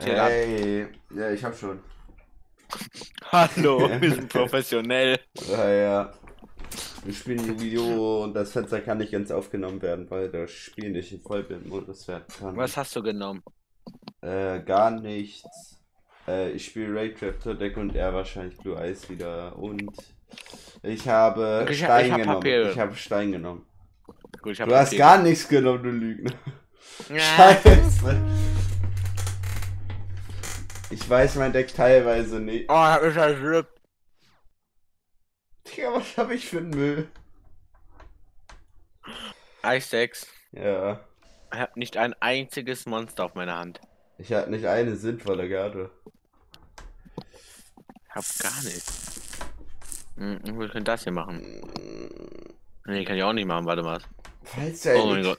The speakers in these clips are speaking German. Hey, ja, ich hab schon. Hallo, wir sind professionell. Ja, ja. Wir spielen Yu-Gi-Oh! Und das Fenster kann nicht ganz aufgenommen werden, weil das Spiel nicht im Vollbildmodus werden kann. Was hast du genommen? Gar nichts. Ich spiele Raid Raptor Deck und er wahrscheinlich Blue Eyes wieder. Und ich habe Stein genommen. Gut, ich hab Papier. Gar nichts genommen, du Lügner. Ja. Scheiße. Ich weiß mein Deck teilweise nicht. Oh, das ist ein Glück. Digga, was hab ich für einen Müll? EisTex. Ja. Ich hab nicht ein einziges Monster auf meiner Hand. Ich hab nicht eine sinnvolle Karte. Ich hab gar nichts. Wir können das hier machen. Nee, kann ich auch nicht machen, warte mal. Falls ja, oh mein Gott.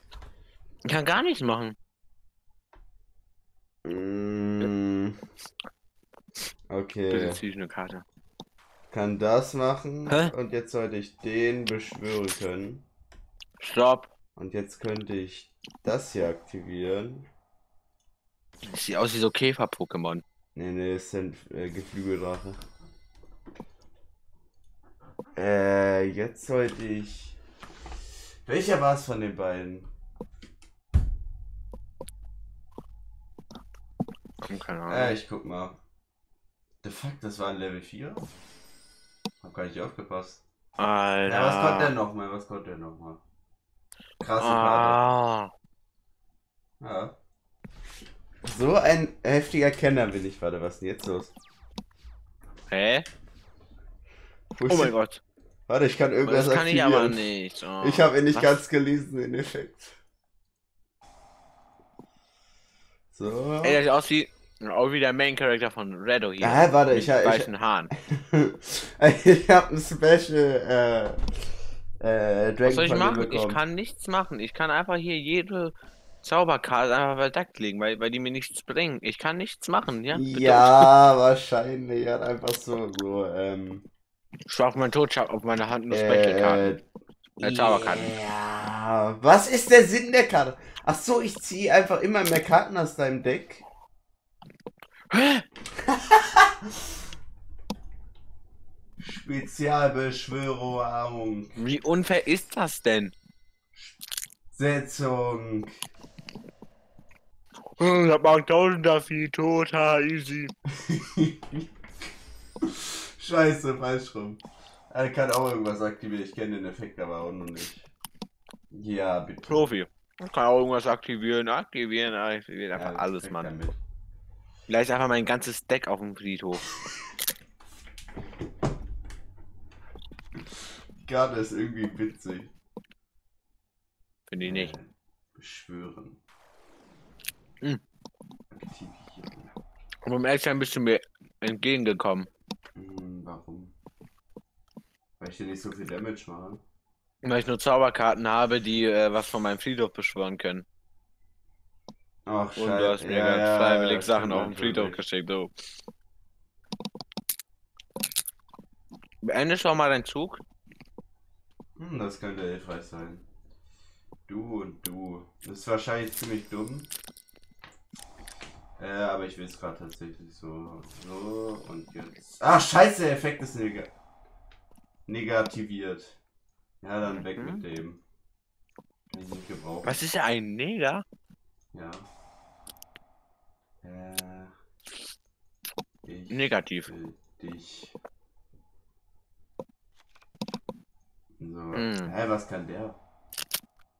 Ich kann gar nichts machen. Okay. Das ist natürlich eine Karte. Kann das machen. Hä? Und jetzt sollte ich den beschwören können. Stopp. Und jetzt könnte ich das hier aktivieren. Das sieht aus wie so Käfer-Pokémon. Nee, nee, es sind Geflügeldrache. Jetzt sollte ich... Welcher war es von den beiden? Keine Ahnung. Ich guck mal. The fuck, das war ein Level 4? Hab gar nicht aufgepasst. Alter. Ja, was kommt denn nochmal? Was kommt denn nochmal? Krasse Karte. Ja. So ein heftiger Kenner bin ich, warte, was ist denn jetzt los? Hä? Oh mein Gott. Warte, ich kann irgendwas aktivieren. Das kann ich aber nicht. Oh, ich habe ihn nicht ganz gelesen, den Effekt. So. Ey, das sieht aus wie... Auch wie der Main Character von Redo hier. Ah, warte, ich hab weißen Haaren. Ich hab ein Special Dragon. Was soll ich machen? Bekommen. Ich kann nichts machen. Ich kann einfach hier jede Zauberkarte einfach verdeckt legen, weil die mir nichts bringen. Ich kann nichts machen, ja? Ja, wahrscheinlich. Hat einfach so. Ich auf meinen Tod, auf meine Hand nur Special-Karten. Zauberkarten. Ja. Was ist der Sinn der Karte? Ach so, ich ziehe einfach immer mehr Karten aus deinem Deck. Spezialbeschwörung, Armung. Wie unfair ist das denn? Setzung. Das macht 1000er viel total easy. Scheiße, falsch rum. Er kann auch irgendwas aktivieren. Ich kenne den Effekt aber auch noch nicht. Ja, bitte. Profi. Ich kann auch irgendwas aktivieren. Einfach ja, alles, Mann. Damit. Vielleicht einfach mein ganzes Deck auf dem Friedhof. Gar das ist irgendwie witzig. Finde ich nicht. Beschwören. Hm. Aktivieren. Und beim Eltern bist du mir entgegengekommen. Warum? Weil ich hier nicht so viel Damage mache. Weil ich nur Zauberkarten habe, die was von meinem Friedhof beschwören können. Ach, und du hast mir ganz freiwillig Sachen auf den Friedhof geschickt. Oh. Beende schon mal deinen Zug. Das könnte hilfreich sein. Du und du. Das ist wahrscheinlich ziemlich dumm. Aber ich will es gerade tatsächlich so. So und jetzt. Ah, scheiße, der Effekt ist negativiert. Ja, dann weg mit dem. Kann ich nicht gebrauchen. Was ist ja ein Neger? Ja. Negativ. Dich. So. Was kann der?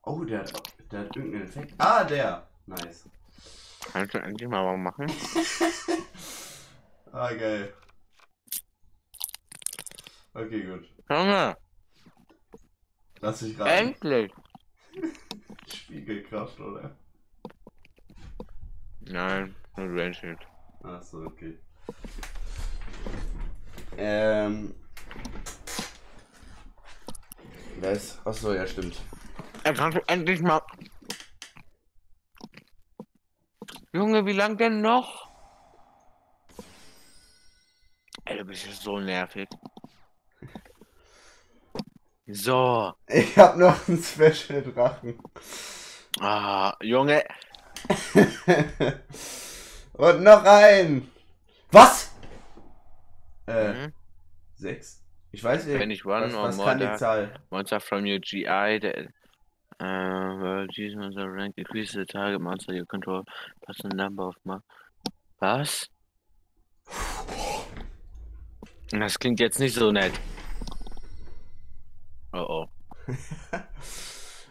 Oh, der hat irgendeinen Effekt. Ah, der! Nice. Kannst du endlich mal was machen? Ah, geil. Okay, gut. Junge! Lass dich rein. Endlich! Spiegelkraft, oder? Nein, nur Range Hit. Achso, okay. Das. Achso, ja, stimmt. Er kannst du endlich mal. Junge, wie lang denn noch? Ey, du bist ja so nervig. So. Ich hab noch einen Special Drachen. Ah, Junge. Und noch ein. Was? 6. Ich weiß nicht, was kann die Zahl? Monster from your GI, well, these monster rank increases the target monster you control, plus the number of monsters. Was? Das klingt jetzt nicht so nett. Oh oh.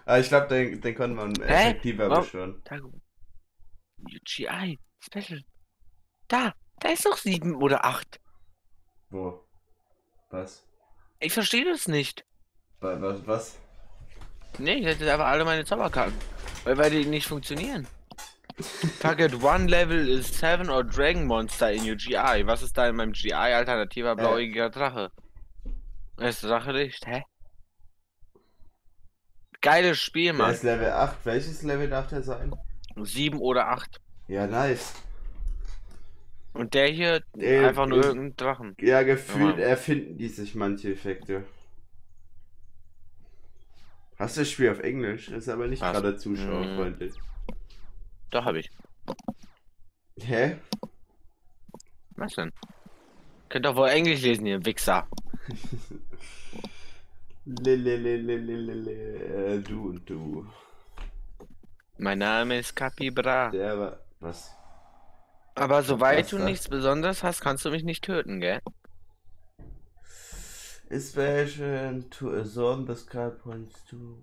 Aber ich glaube, den können wir effektiver beschwören. UGI, Special. Da ist noch 7 oder 8. Wo? Was? Ich verstehe das nicht. Was? Nee, ich hätte einfach alle meine Zauberkarten. Weil die nicht funktionieren. Target 1 Level is 7 or Dragon Monster in your GI. Was ist da in meinem GI? Alternativer blauäugiger Drache. Ist Drache nicht? Hä? Geiles Spiel, Mann. Das ist Level 8. Welches Level darf der sein? 7 oder 8. Ja, nice. Und der hier einfach nur irgendein Drachen. Ja, gefühlt erfinden die sich manche Effekte. Hast du das Spiel auf Englisch? Ist aber nicht gerade zuschauerfreundlich. Doch, habe ich. Hä? Was denn? Könnt doch wohl Englisch lesen, ihr Wichser. Du und du. Mein Name ist Capybra. Der war... Was? Aber soweit du nichts Besonderes hast, kannst du mich nicht töten, gell? Is version to a zone the sky points to.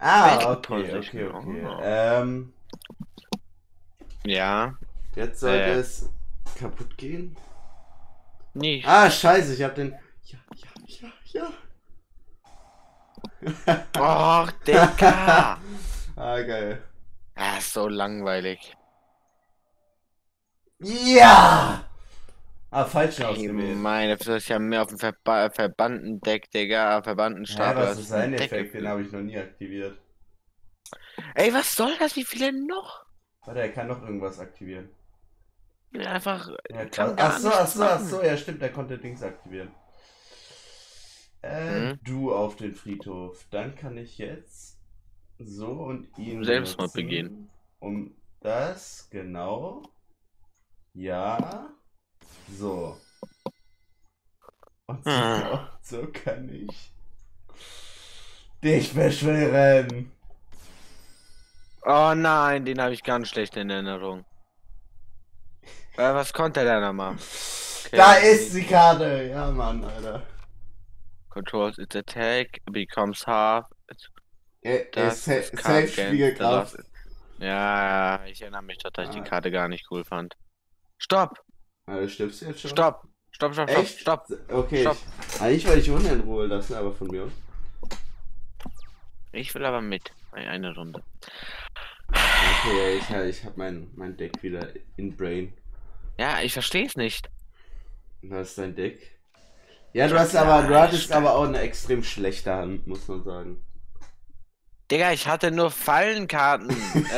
Ah, okay. Ja. Jetzt soll es kaputt gehen? Nicht. Ah, scheiße, ich hab den... Ja. Och, Digga. Ah, geil. Ah, so langweilig. Ja! Ah, falsch ausgewählt. Meine, das ist ja mehr auf dem verbannten Deck, Digga, verbannten Stapel. Ja, was ist sein Effekt? Den habe ich noch nie aktiviert. Ey, was soll das? Wie viele noch? Warte, er kann noch irgendwas aktivieren. Einfach... Achso, ja stimmt, er konnte Dings aktivieren. Du auf den Friedhof. Dann kann ich jetzt so und ihn Selbstmord begehen. Um das, genau. Ja. So. Und so, so kann ich dich beschweren. Oh nein, den habe ich ganz schlecht in Erinnerung. Was konnte der da machen? Okay. Da ist die Karte. Ja, Mann, Alter. Controls its attack, becomes half. Safe-Spielkraft. Ja, ich erinnere mich, dass ich die Karte gar nicht cool fand. Stopp! Also stirbst du jetzt schon? Stopp! Okay. Stopp. Eigentlich wollte ich Hunde in Ruhe lassen, aber von mir aus. Ich will aber mit. Eine Runde. Okay, ich hab mein Deck wieder in Brain. Ja, ich verstehe es nicht. Was ist dein Deck? Ja, du hattest aber auch eine extrem schlechte Hand, muss man sagen. Digga, ich hatte nur Fallenkarten,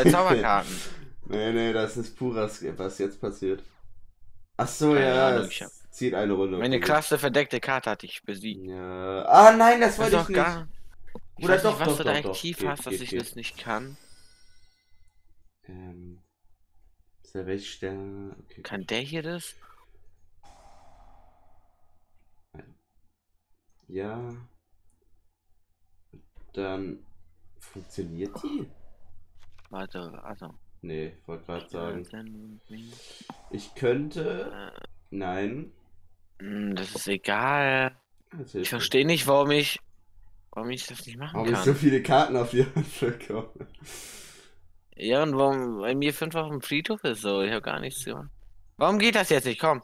Zauberkarten. Nee, das ist purer Skip, was jetzt passiert. Achso, ja, zieht eine Runde. Meine krasse verdeckte Karte hatte ich besiegt. Ja. Ah nein, das wollte ich nicht. Ich weiß nicht, was du da aktiv hast, dass ich das nicht kann. Ist der welche Sterne? Okay. Kann der hier das? Ja. Dann funktioniert die? Warte, also. Nee, wollte gerade sagen. Ich könnte. Nein. Das ist egal. Ich verstehe nicht, warum ich das nicht machen kann. Warum ich so viele Karten auf die Hand bekomme. Ja, und warum bei mir 5 auf dem Friedhof ist so. Ich habe gar nichts gemacht. Warum geht das jetzt nicht? Komm.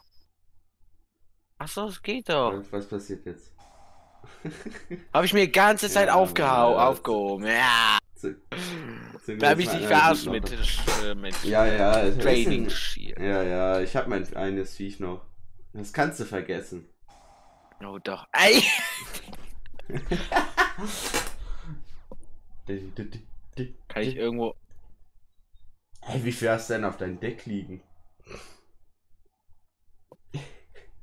Achso, es geht doch. Was passiert jetzt? Habe ich mir die ganze Zeit aufgehoben. Ja. Da habe ich dich verarscht mit Trading Shield. Ja, ich habe mein eines Viech noch. Das kannst du vergessen. Oh doch. Ei! Kann ich irgendwo... Hey, wie viel hast du denn auf deinem Deck liegen?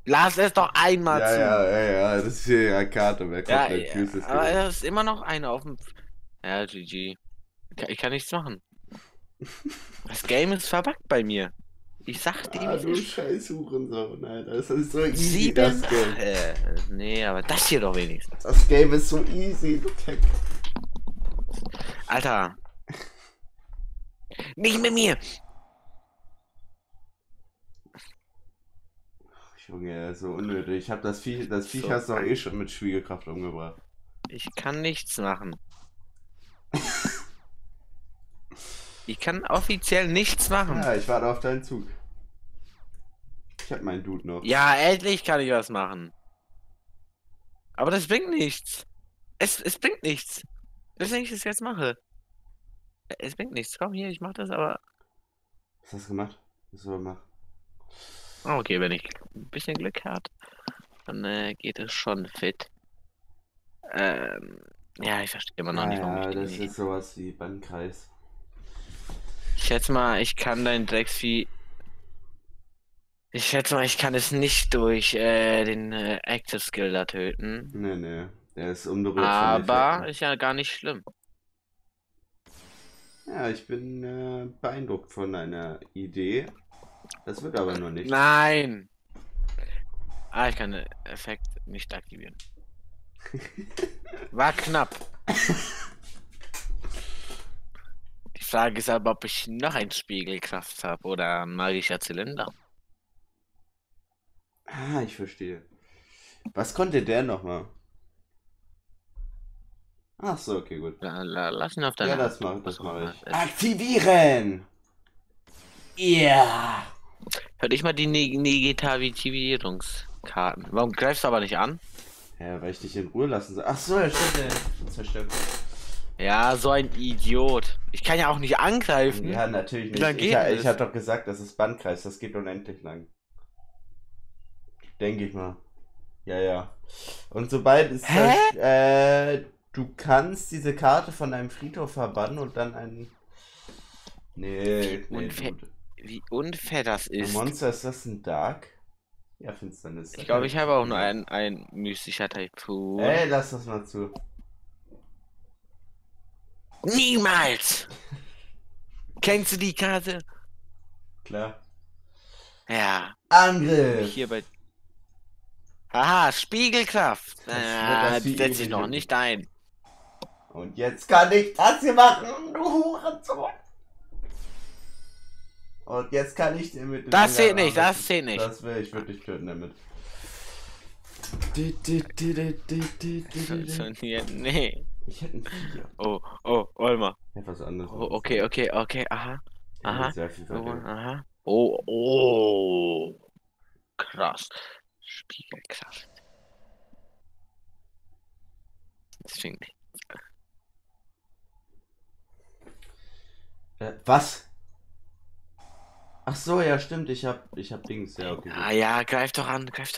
Lass es doch einmal zu. Ja, das ist hier eine Karte. Wer kommt der Küste? Aber da ist immer noch eine auf dem... Ja, GG. Ich kann nichts machen. Das Game ist verbuggt bei mir. Ich sag dir... Ah, du Scheiß-Hurensohn, Alter. Das ist so easy, das Game. Nee, aber das hier doch wenigstens. Das Game ist so easy, du Keck. Alter. Nicht mit mir! Junge, so unnötig. Ich hab das Viech hast du doch eh schon mit Schwiegerkraft umgebracht. Ich kann nichts machen. Ich kann offiziell nichts machen. Ja, ich warte auf deinen Zug. Ich hab meinen Dude noch. Ja, endlich kann ich was machen. Aber das bringt nichts. Es bringt nichts. Deswegen ich das jetzt mache. Es bringt nichts. Komm hier, ich mach das, aber... Was hast du gemacht? Was soll man machen? Okay, wenn ich ein bisschen Glück habe, dann geht es schon fit. Ja, ich verstehe immer noch nicht, warum ich das ist sowas wie Bannkreis. Ich schätze mal, ich kann dein Drecksvieh... Ich schätze mal, ich kann es nicht durch den Active Skill da töten. Nee. Der ist unberührt. Aber ist ja gar nicht schlimm. Ja, ich bin beeindruckt von deiner Idee. Das wird aber nur nicht. Nein! Ah, ich kann den Effekt nicht aktivieren. War knapp. Die Frage ist aber, ob ich noch einen Spiegelkraft habe oder einen magischer Zylinder. Ah, ich verstehe. Was konnte der nochmal? Ach so, okay, gut. Lass ihn auf deine... Ja, das mach ich. Aktivieren! Yeah! Hör dich mal die Negativierungskarten. Warum greifst du aber nicht an? Ja, weil ich dich in Ruhe lassen soll. Ach so, ja, stimmt. Ja, so ein Idiot. Ich kann ja auch nicht angreifen. Ja, natürlich nicht. Ich hab doch gesagt, das ist Bandkreis. Das geht unendlich lang. Denke ich mal. Ja. Und sobald ist das... du kannst diese Karte von deinem Friedhof verbannen und dann einen... Nee, wie unfair das ist. Monster, ist das ein Dark? Ja, Finsternis. Ich glaube, ich habe auch nur ein mystischer Typhoon. Ey, lass das mal zu. Niemals! Kennst du die Karte? Klar. Ja. Angriff! Hier bei... Haha, Spiegelkraft! Das setze ich noch nicht ein. Und jetzt kann ich das hier machen, du Hurensohn! Und jetzt kann ich dir mit... Das zählt nicht, das zählt nicht. Das will ich wirklich töten damit. Nee. Ich hätte ein Vieh. Oh, Olma. Etwas anderes. Oh, okay, aha. Aha. Oh. Krass. Spiegelkraft. Das klingt nicht. Was? Ach so, ja, stimmt, ich hab Dings, ja, okay. Ah ja, greif doch an. Dich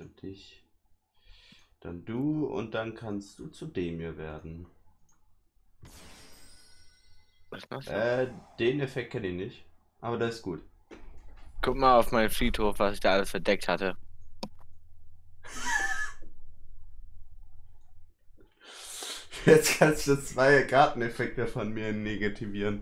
und dich. Dann du und dann kannst du zu dem hier werden. Was machst du? Den Effekt kenne ich nicht, aber das ist gut. Guck mal auf meinen Friedhof, was ich da alles verdeckt hatte. Jetzt kannst du zwei Karteneffekte von mir negativieren.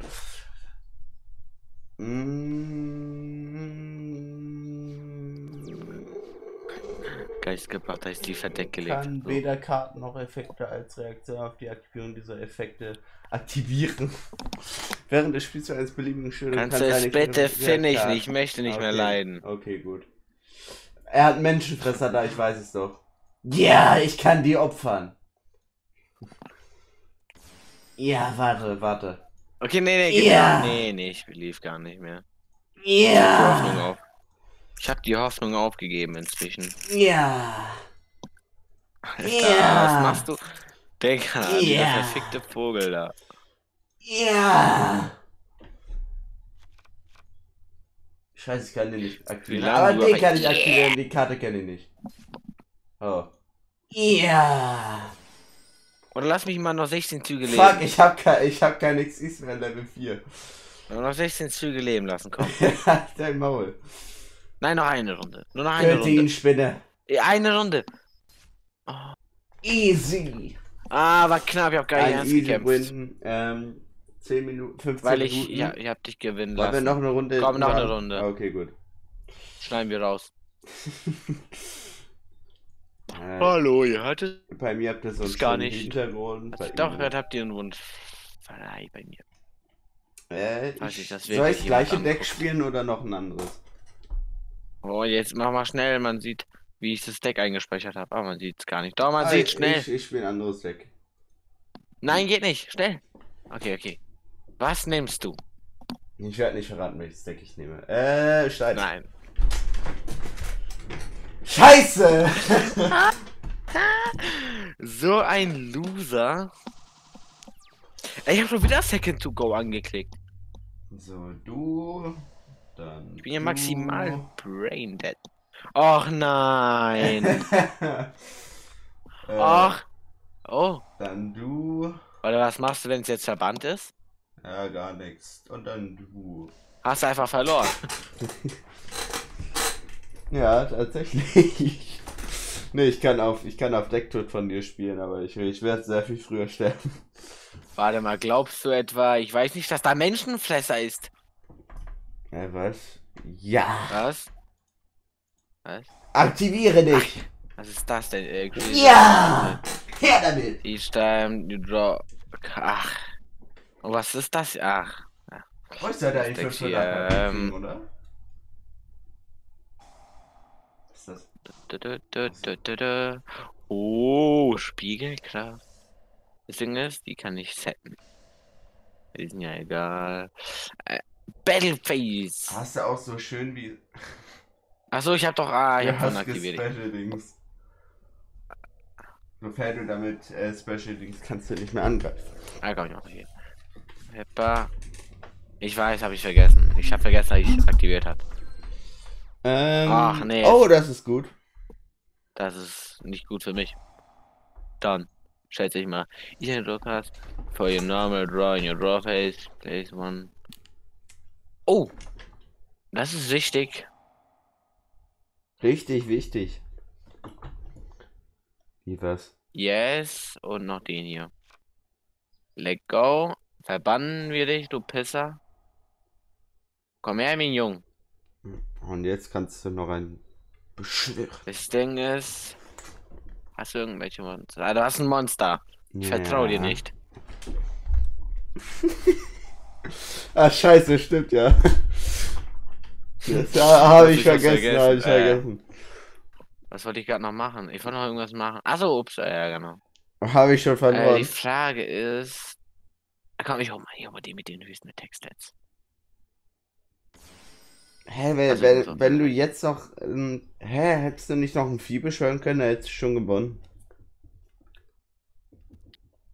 Geistgebracht, da ist die verdeckt gelegt. Ich kann weder Karten noch Effekte als Reaktion auf die Aktivierung dieser Effekte aktivieren. Während des Spiels eines beliebigen Schildes kannst du es bitte nicht. Ich möchte nicht mehr leiden. Okay, gut. Er hat Menschenfresser da, ich weiß es doch. Ja, ich kann die opfern. Ja, warte. Okay, nee, ja. Nee, ich belief gar nicht mehr. Ja. Ich hab die Hoffnung aufgegeben inzwischen. Ja. Alter, ja. Was machst du? Denk an dieser verfickte Vogel da. Ja. Scheiße, ich kann den nicht aktivieren. Aber den kann ich aktivieren, die Karte kann ich nicht. Oh. Ja. Oder lass mich mal noch 16 Züge lesen. Fuck, ich hab kein XXX mehr Level 4. Noch 16 Züge leben lassen, komm. Dein Maul. Nein, noch eine Runde. Nur noch eine Runde. Ihn, Spinne. Eine Runde. Oh. Easy. Ah, war knapp, ich hab gar nicht ernst gekämpft. 10 Minuten, 15 Weil ich, Minuten. Ja, ich hab dich gewinnen lassen. Wollen wir noch eine Runde? Komm, noch eine Runde. Okay, gut. Schneiden wir raus. Hallo, ihr hattet... Bei mir habt ihr so einen Hintergrund. Also, doch, gerade habt ihr einen Wunsch. Nein, bei mir. Soll ich das gleiche Deck spielen oder noch ein anderes? Oh, jetzt mach mal schnell, man sieht, wie ich das Deck eingespeichert habe. Aber man sieht es gar nicht. Doch, man sieht schnell. Ich spiele ein anderes Deck. Nein, geht nicht. Schnell. Okay, okay. Was nimmst du? Ich werde nicht verraten, welches Deck ich nehme. Scheiße. Nein. Scheiße! So ein Loser. Ich habe schon wieder Second to Go angeklickt. So, du. Dann ich bin ja maximal braindead. Och nein. Och. Oh. Dann du. Oder was machst du, wenn es jetzt verbannt ist? Ja, gar nichts. Und dann du. Hast du einfach verloren. Ja, tatsächlich. Nee, ich kann auf Decktod von dir spielen, aber ich werde sehr viel früher sterben. Warte mal, glaubst du etwa, ich weiß nicht, dass da Menschenfresser ist? Ja, was? Ja! Was? Was? Aktiviere dich! Ach, was ist das denn? Ja! Her damit! Each time you draw... Ach. Und was ist das? Ach. Wo ist der da in 500? Oder? Was ist das? Oh, Spiegelkraft. Das Ding ist, die kann ich setten. Die sind ja egal. Battleface! Hast du auch so schön wie... Achso, ich hab doch... Ah, ich hab doch aktiviert. Special Dings. Sofern du damit Special Dings kannst du nicht mehr angreifen. Ah, komm ich noch hier. Heppa. Ich weiß, hab ich vergessen. Ich hab vergessen, dass ich aktiviert hab. Ach, nee. Oh, das ist gut. Das ist nicht gut für mich. Dann. Schätze ich mal. Ich habe Drawcast. For your normal draw in your draw phase. Place one. Oh! Das ist wichtig. Richtig wichtig. Wie was? Yes. Und noch den hier. Let go. Verbannen wir dich, du Pisser. Komm her, mein Junge. Und jetzt kannst du noch ein Beschwören. Das Ding ist... Hast du irgendwelche Monster? Ah, du hast ein Monster. Ich vertraue dir nicht. Ah, scheiße, stimmt ja. Da habe ich vergessen, Was wollte ich gerade noch machen? Ich wollte noch irgendwas machen. Achso, ups, ja genau. Habe ich schon verloren. Die Frage ist... Komm, ich hol mal die mit den höchsten Textsets. Hä, wenn du jetzt noch... hättest du nicht noch ein Vieh beschwören können, dann hättest du schon gewonnen.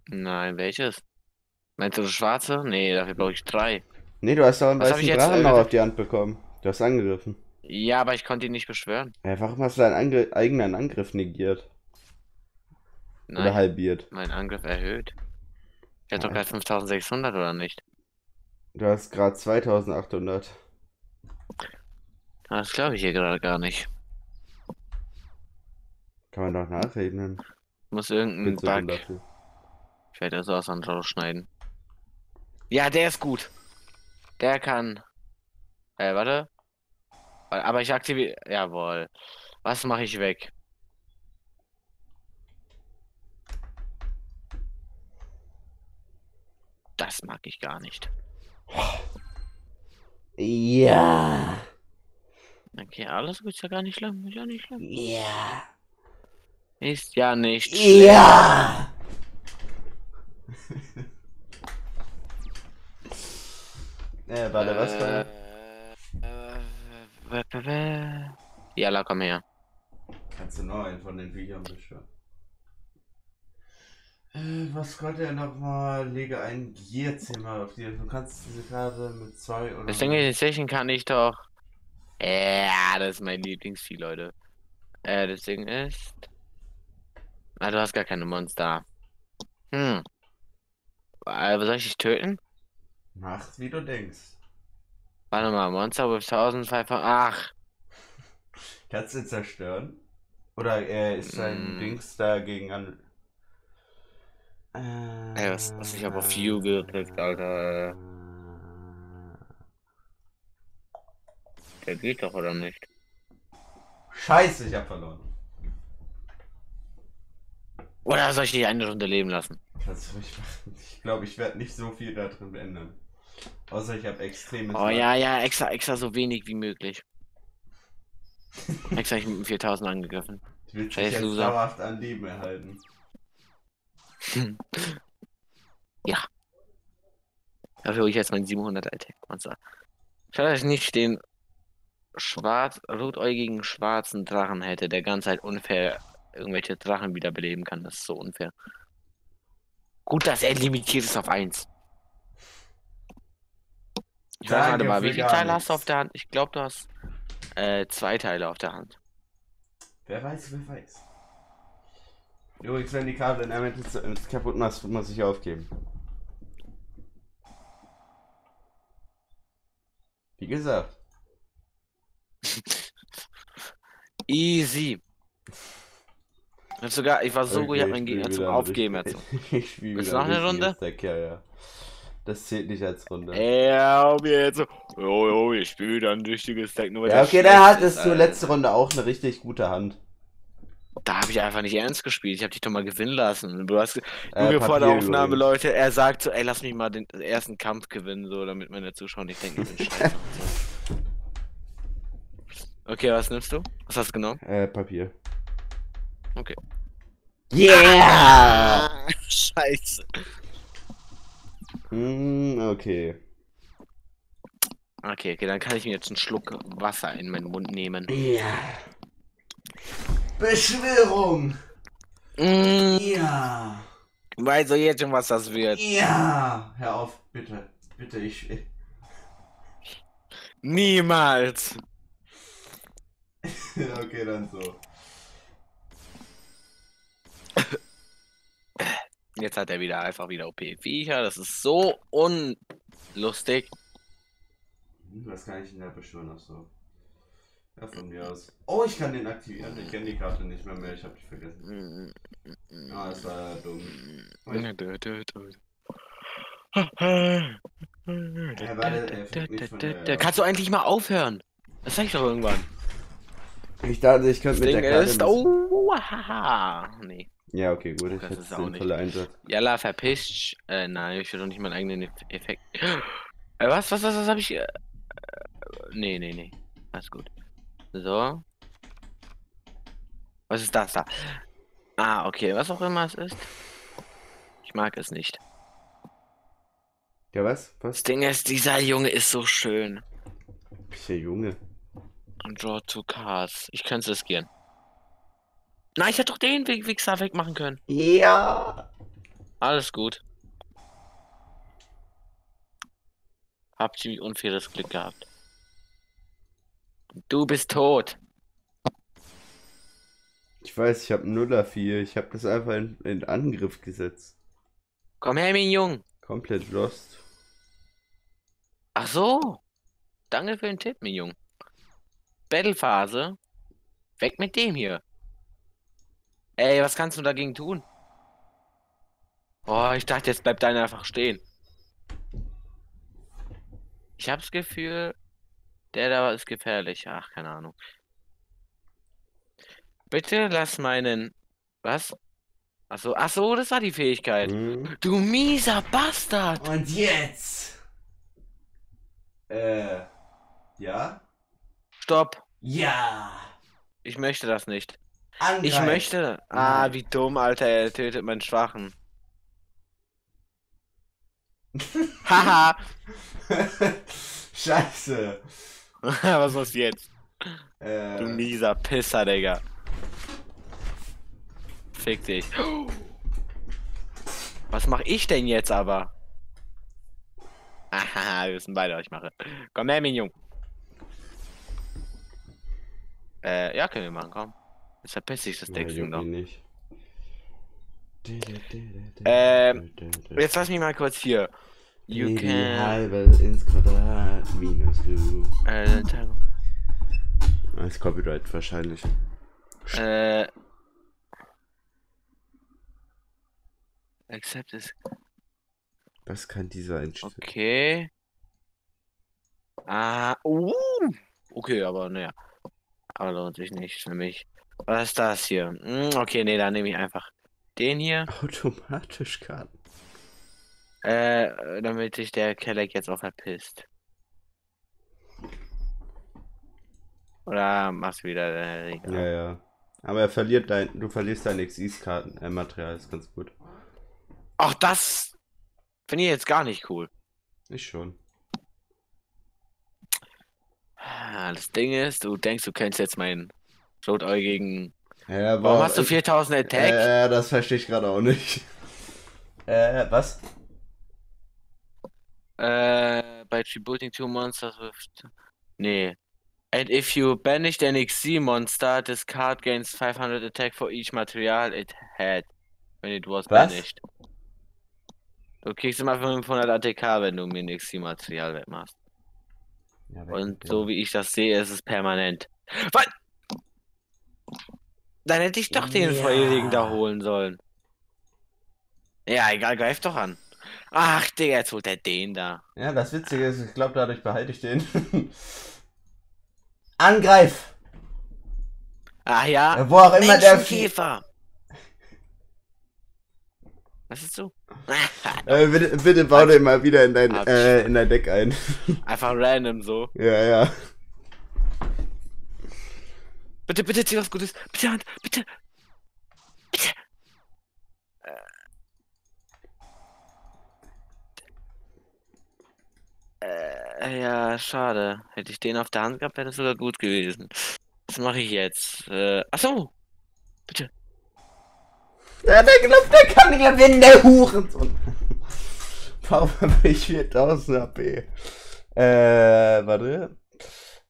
Nein, welches? Meinst du das schwarze? Nee, dafür brauche ich 3. Nee, du hast doch einen weißen Drachen noch auf die Hand bekommen. Du hast angegriffen. Ja, aber ich konnte ihn nicht beschwören. Ja, warum hast du deinen eigenen Angriff negiert? Nein, oder halbiert? Mein Angriff erhöht. Ich hatte doch gerade 5600, oder nicht? Du hast gerade 2800. Das glaube ich hier gerade gar nicht. Kann man doch nachrechnen. Muss irgendein Bug. Ich werde das aus und rausschneiden. Ja, der ist gut. Der kann. Warte. Aber ich aktiviere. Jawohl. Was mache ich weg? Das mag ich gar nicht. Ja. Okay, alles gut, ist ja gar nicht schlimm, ist ja nicht schlimm. Ja. Ist ja nicht schlimm. Ja. Warte, was war? Jalla, komm her. Kannst du noch einen von den Büchern beschwören? Was konnte er nochmal? Lege ein Gierzimmer auf dir. Du kannst diese Karte mit 2 oder... Das Ding ist, in kann ich doch... Ja, das ist mein Lieblingsvieh, Leute. Das Ding ist... Ah, du hast gar keine Monster. Hm. Was soll ich dich töten? Mach's, wie du denkst. Warte mal, Monster with 1500. Ach! Kannst du ihn zerstören? Oder ist sein Dings da gegen an. Ey, was ich aber auf Yu gedrückt, Alter. Der geht doch, oder nicht? Scheiße, ich hab verloren. Oder soll ich dich eine Runde leben lassen? Kannst du mich machen. Ich glaube, ich werde nicht so viel da drin ändern. Außer ich habe extreme. Oh ja, ja, extra so wenig wie möglich. Extra ich mit dem 4000 angegriffen. Ich will dich jetzt dauerhaft an Leben erhalten. Ja. Dafür hole ich jetzt mein 700er Attack-Monster. Schade, dass ich nicht den rotäugigen schwarzen Drachen hätte, der ganz halt unfair irgendwelche Drachen wiederbeleben kann. Das ist so unfair. Gut, dass er limitiert ist auf 1. Ich weiß gerade mal, wie viele Teile hast du auf der Hand? Ich glaube, du hast 2 Teile auf der Hand. Wer weiß, wer weiß. Übrigens, wenn die Karte in der kaputt machst, muss ich aufgeben. Wie gesagt. Easy. Sogar, ich war so okay, gut, ich hab meinen Gegner zum Aufgeben erzogen. Willst du noch eine Runde? Ja, ja. Das zählt nicht als Runde. Ja, jetzt so. Oh, ich spiele dann ein richtiges Deck. Nur ja, okay, da hattest du letzte Runde auch eine richtig gute Hand. Da habe ich einfach nicht ernst gespielt. Ich habe dich doch mal gewinnen lassen. Du hast nur vor der Aufnahme, Leute, er sagt so, ey, lass mich mal den ersten Kampf gewinnen, so, damit meine Zuschauer nicht denken, ich bin scheiße. Okay, was nimmst du? Was hast du genommen? Papier. Okay. Yeah! Scheiße. Okay. Okay, dann kann ich mir jetzt einen Schluck Wasser in meinen Mund nehmen. Ja. Beschwörung! Ja. Weißt du jetzt schon, was das wird? Ja. Hör auf, bitte. Bitte, ich... Niemals! Okay, dann so. Jetzt hat er wieder einfach wieder OP-Viecher, das ist so unlustig. Was kann ich denn da beschwören? Achso. Ja, von mir aus. Oh, ich kann den aktivieren. Ich kenne die Karte nicht mehr, ich hab dich vergessen. Ah, das war dumm. Kannst du eigentlich mal aufhören? Das sag ich doch irgendwann. Ich dachte, ich könnte mit der Karte... Das Ding ist... Oh, haha. Nee. Ja, okay, gut, ich hätte den vollen Einsatz. Jalla, verpisst. Nein, ich will doch nicht meinen eigenen Effekt. Was hab ich... Nee. Alles gut. So. Was ist das da? Ah, okay, was auch immer es ist. Ich mag es nicht. Ja, was? Das Ding ist, dieser Junge ist so schön. Welcher Junge? Und Draw 2 Cards. Ich könnte es riskieren. Nein, ich hätte doch den Wichser wegmachen können. Ja. Alles gut. Hab ziemlich unfaires Glück gehabt. Du bist tot. Ich weiß, ich hab 0-4. Ich hab das einfach in Angriff gesetzt. Komm her, mein Jung. Komplett lost. Ach so. Danke für den Tipp, mein Jung. Battle-Phase. Weg mit dem hier. Ey, was kannst du dagegen tun? Oh, ich dachte, jetzt bleibt deiner einfach stehen. Ich hab's Gefühl, der da ist gefährlich. Ach, keine Ahnung. Bitte lass meinen... Was? Ach so, das war die Fähigkeit. Mhm. Du mieser Bastard! Und jetzt? Ja? Stopp! Ja! Ich möchte das nicht. Angreif. Ich möchte... Ah, wie dumm, Alter, er tötet meinen Schwachen. Haha! Scheiße! Was machst du jetzt? Du mieser Pisser, Digga. Fick dich. Was mach ich denn jetzt aber? Aha, wir wissen beide, was ich mache. Komm her, mein Junge. Ja, können wir machen, komm. Jetzt verpiss ich das Deckchen noch. Jetzt lass mich mal kurz hier. You can halbes ins Quadrat minus Q. Als Copyright wahrscheinlich. Accept is. Was kann dieser einstellen? Okay. Okay, aber naja. Aber lohnt sich nicht für mich. Was ist das hier? Okay, nee, dann nehme ich einfach den hier. Automatisch Karten. Damit sich der Kelleck jetzt auch verpisst. Oder machst du wieder deine Regel? Ja, ja. Aber du verlierst deine XIs-Karten. Material ist ganz gut. Auch das finde ich jetzt gar nicht cool. Ich schon. Das Ding ist, du denkst, du kennst jetzt meinen rotäugigen. Ja, warum hast du 4000 Attack? Das verstehe ich gerade auch nicht. Was? By tributing two monsters with... Nee. And if you banish an XC monster, this card gains 500 attack for each material it had when it was banished. Du kriegst immer 500 ATK, wenn du mir ein XC-Material wegmachst. Ja, und so wie ich das sehe, ist es permanent. Was? Dann hätte ich doch den Vorherigen da holen sollen. Ja, egal, greif doch an. Ach, Digga, jetzt holt er den da. Ja, das Witzige ist, ich glaube, dadurch behalte ich den. Angreif! Ach ja, wo auch immer der Käfer. Was ist so? Bitte bau den mal wieder in dein Deck ein. Einfach random so. Ja, ja. Bitte, bitte, zieh was Gutes. Bitte, Hand, bitte. Bitte. Ja, schade. Hätte ich den auf der Hand gehabt, wäre das sogar gut gewesen. Was mache ich jetzt? Achso! Bitte. Der glaubt, der kann gewinnen, der Hurensohn. Warum habe ich 4000 HP? Warte.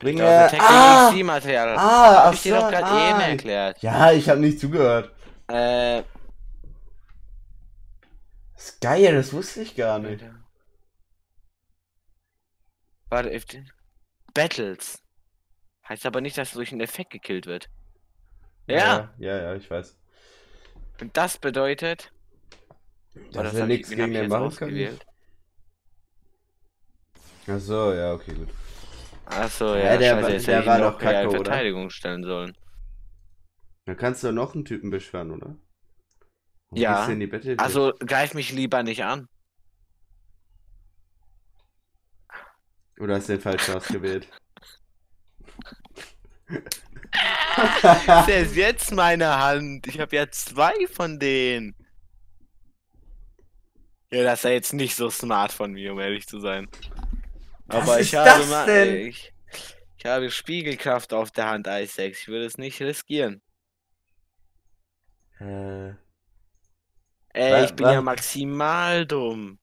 Bringe XC-Material. Hab ich dir doch gerade eben erklärt. Ja, ich habe nicht zugehört. Das ist geil, das wusste ich gar nicht. Warte, Battles. Heißt aber nicht, dass durch einen Effekt gekillt wird. Ja. Ja, ich weiß. Und das bedeutet, dass er nichts gegen den machen kann. Achso, ja, okay, gut. Achso, ja, der war doch kacke, oder? Verteidigung stellen sollen. Dann kannst du noch einen Typen beschweren, oder? Ja, also greif mich lieber nicht an. Oder hast du den falschen ausgewählt? Das ist jetzt meine Hand. Ich habe ja zwei von denen. Ja, das ist ja jetzt nicht so smart von mir, um ehrlich zu sein. Was aber ist ich das habe denn? Ich habe Spiegelkraft auf der Hand, EisTex. Ich würde es nicht riskieren. Ich bin ja maximal dumm.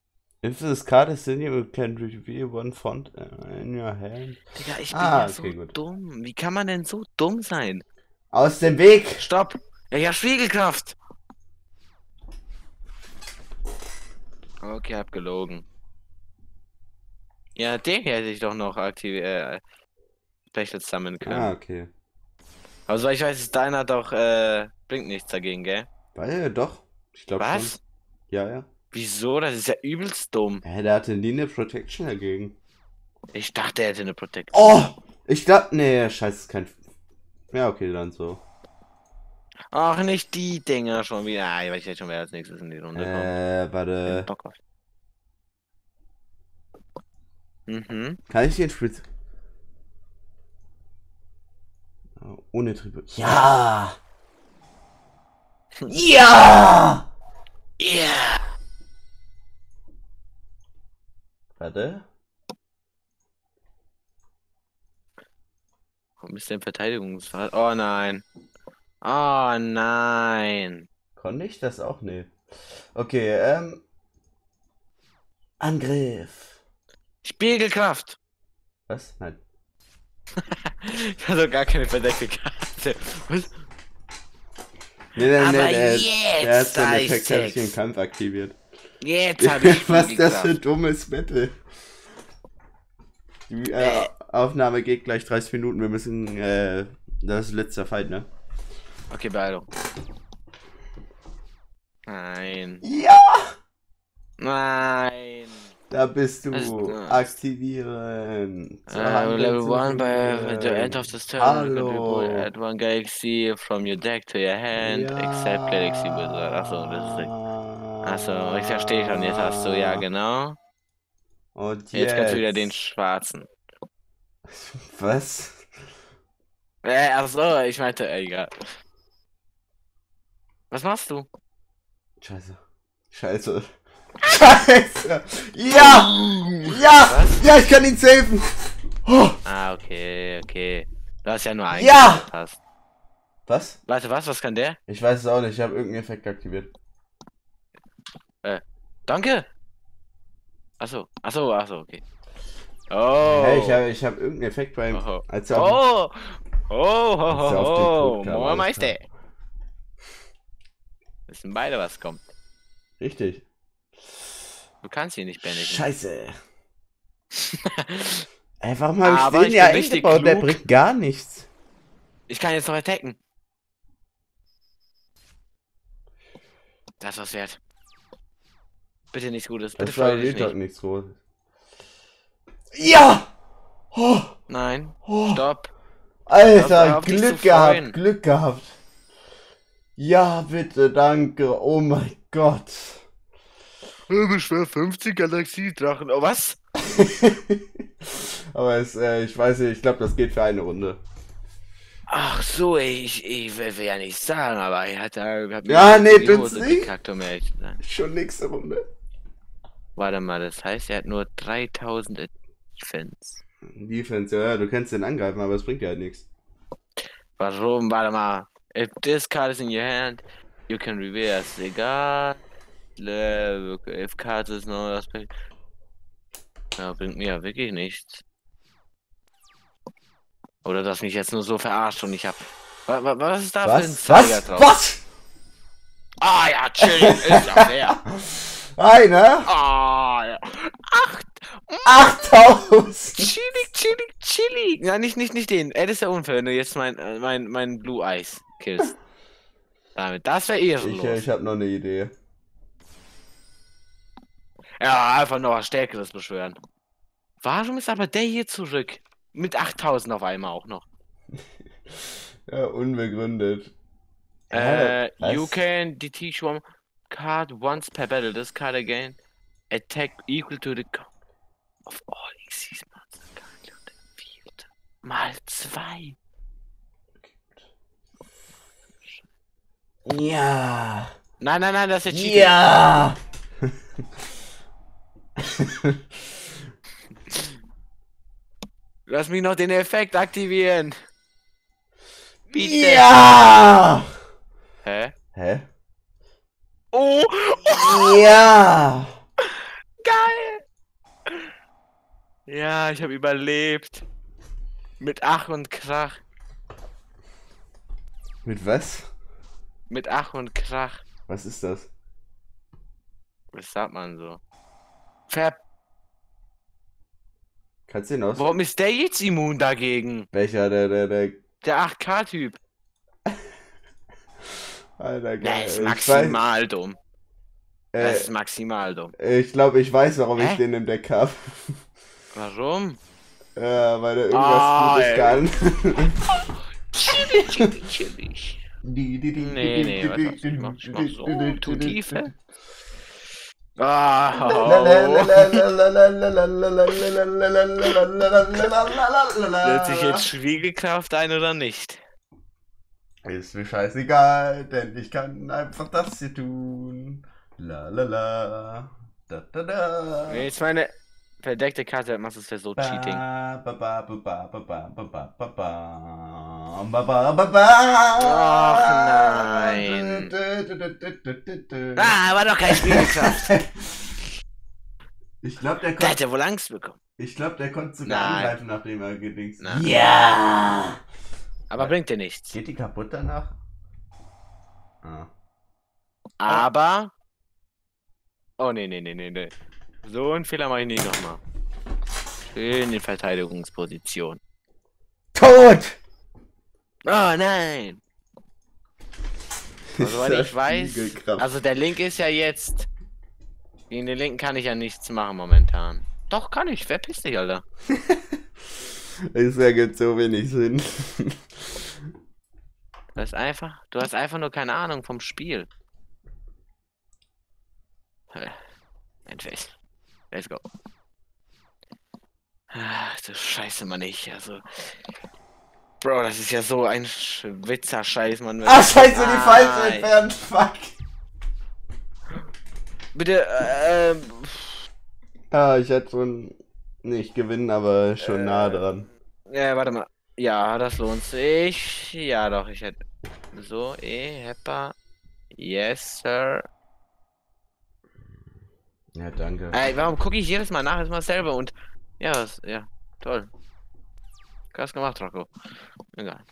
If this card is in you, can reveal one font in your hand. Digga, ich bin ja so dumm. Wie kann man denn so dumm sein? Aus dem Weg! Stopp! Ich hab Spiegelkraft! Okay, hab gelogen. Ja, den hätte ich doch noch Special summonen können. Okay. Also ich weiß, deiner doch, bringt nichts dagegen, gell? Weil, doch. Ich glaube schon. Was? Ja. Wieso? Das ist ja übelst dumm. Hä, der hatte nie eine Protection dagegen. Ich dachte, er hätte eine Protection. Oh! Ich dachte, nee, scheiße, ist kein... Ja, okay, dann so. Ach, nicht die Dinger schon wieder. Ich weiß jetzt schon, wer als nächstes in die Runde kommt. Warte. Bock auf. Kann ich den Spritz... Ohne Tribut. Ja! Ja! Ja! Warte. Warum ist der Verteidigungsfall? Oh nein. Oh nein. Konnte ich das auch? Nee. Okay, Angriff. Spiegelkraft. Was? Nein. Ich habe doch gar keine verdeckte Karte. Was? Nee, der hat den Effekt, der hat sich im Kampf aktiviert. Jetzt hab ich was ist das für ein dummes Battle? Die Aufnahme geht gleich 30 Minuten. Wir müssen, das ist letzter Fight, ne? Okay, Beeilung. Nein. Ja! Nein. Da bist du. Aktivieren. Level 1 by the end of the turn. Hallo. Add one Galaxy from your deck to your hand. Ja. Except Galaxy Wizard. Achso, das ist ich verstehe schon. Jetzt hast du, ja genau. Und jetzt kannst du wieder den schwarzen. Was? Achso, ich meinte, egal. Was machst du? Scheiße. Scheiße. Scheiße! Ja! Ja! Was? Ja, ich kann ihn saven! Oh. Ah, okay, okay. Du hast ja nur einen. Ja! Hast. Was? Warte, was? Was kann der? Ich weiß es auch nicht, ich habe irgendeinen Effekt aktiviert. Danke! Achso, achso, achso, okay. Oh! Hey, ich hab irgendeinen Effekt bei ihm. Oh! Als er auf Moin Meister! Wissen beide, was kommt. Richtig. Du kannst ihn nicht bändigen. Scheiße. Einfach mal, aber ich den ja echt gebaut, der bringt gar nichts. Ich kann jetzt noch attacken. Das war's wert. Bitte nichts Gutes. Bitte das war nicht. Nichts Gutes. Ja! Oh. Nein. Oh. Stopp. Alter, Glück gehabt. Glück gehabt. Ja, bitte, danke. Oh mein Gott. Schwer 50 Galaxiedrachen. Oh, was? Aber es, ich weiß nicht, ich glaube, das geht für eine Runde. Ach so, ich will ja nicht sagen, aber ich hatte. Ja, nee, du bist nicht. Schon nächste Runde. Warte mal, das heißt, er hat nur 3000 Defense. Defense, ja, du kannst den angreifen, aber es bringt ja halt nichts. Warum? Warte mal. If this card is in your hand, you can reverse. Egal. If Karte ist noch das bringt mir ja wirklich nichts. Oder dass mich jetzt nur so verarscht und ich hab. Was ist da für ein Zeiger drauf? Was? Ah ja, chill, ist ja fair. Einer? Ah ja. 8000! Chillig, chillig, chillig! Ja, nicht den. Das ist ja unfair, wenn du jetzt mein Blue Eyes killst. Damit, das wäre ehrenlos. Ich hab noch eine Idee. Ja, einfach noch was Stärkeres beschwören. Warum ist aber der hier zurück? Mit 8000 auf einmal auch noch. Ja, unbegründet. You can detach one card once per battle. This card again. Attack equal to the cost of all EXPs. Mal 2. Ja. Nein, nein, nein, das ist jetzt. Ja. Lass mich noch den Effekt aktivieren. Bitte. Ja! Hä? Hä? Oh! Ja! Geil! Ja, ich habe überlebt. Mit Ach und Krach. Mit was? Mit Ach und Krach. Was ist das? Was sagt man so? Kannst du ihn aus? Warum ist der jetzt immun dagegen? Welcher? Der 8K-Typ. Alter, geil. Der ist maximal dumm. Das ist maximal dumm. Ich glaube, ich weiß, warum ich den im Deck habe. Warum? Weil er irgendwas Gutes kann. Chili, chili, chili. Nee, ich mach so. Tu Tiefe. Wird sich jetzt Schwiegekraft ein oder nicht? Ist mir scheißegal, denn ich kann einfach das hier tun. Lalala. Wenn jetzt meine verdeckte Karte machst, das wäre so Cheating. Ach nein. Ah, war doch kein Spielkraft. Ich glaube, der hätte wohl Angst bekommen. Ich glaube, der konnte sogar angreifen, nachdem er gedingst. Ja! Aber bringt dir nichts. Geht die kaputt danach? Ah. Aber Oh, nee, nee, nee, nee, nee. So einen Fehler mache ich nicht nochmal. Schön in Verteidigungsposition. Tot! Oh, nein! Also, weil ich weiß, also der Link ist ja jetzt... Gegen den Linken kann ich ja nichts machen momentan. Doch, kann ich. Verpiss dich, Alter. Das ergibt so wenig Sinn. Du hast einfach nur keine Ahnung vom Spiel. Endface. Let's go. Ach, das scheiße man nicht, also... Bro, das ist ja so ein Schwitzer-Scheiß, man... Ah, scheiße, die Falsche entfernt, fuck! Bitte, Ah, ich hätte schon... nicht gewinnen, aber schon nah dran. Ja, warte mal. Ja, das lohnt sich. Ja, doch, ich hätte... So, Heppa. Yes, sir. Ja, danke. Ey, warum gucke ich jedes Mal nach? Ist mal selber und... Ja, was, ja, toll. Krass gemacht, Rocco. Egal.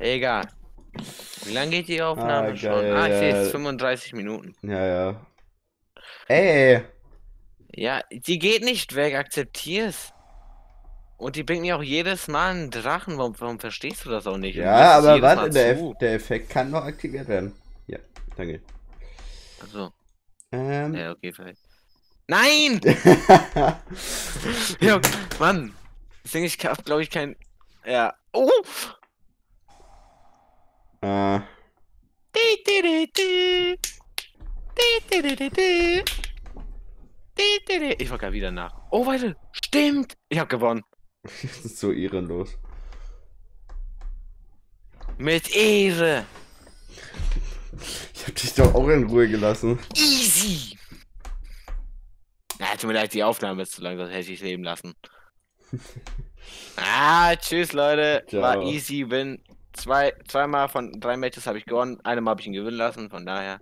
Egal. Wie lange geht die Aufnahme schon? Geil, ich sehe jetzt 35 Minuten. Ja, ja. Ey! Ja, die geht nicht weg, akzeptier's. Und die bringt mir auch jedes Mal einen Drachen. Warum verstehst du das auch nicht? Ja, aber warte, der Effekt kann noch aktiviert werden. Ja, danke. Achso. Ja, okay, vielleicht. Nein! Ja, Mann. Deswegen, ich hab, glaube ich, kein... Ja. Oh! Ich mach grad wieder nach. Oh, warte. Stimmt. Ich hab gewonnen. Das ist so ehrenlos. Mit Ehre. Ich hab dich doch auch in Ruhe gelassen. Easy. Na, tut mir leid, die Aufnahme ist zu lang, sonst hätte ich leben lassen. Tschüss, Leute. Ciao. War easy, bin zweimal von 3 Matches habe ich gewonnen. Einmal habe ich ihn gewinnen lassen, von daher.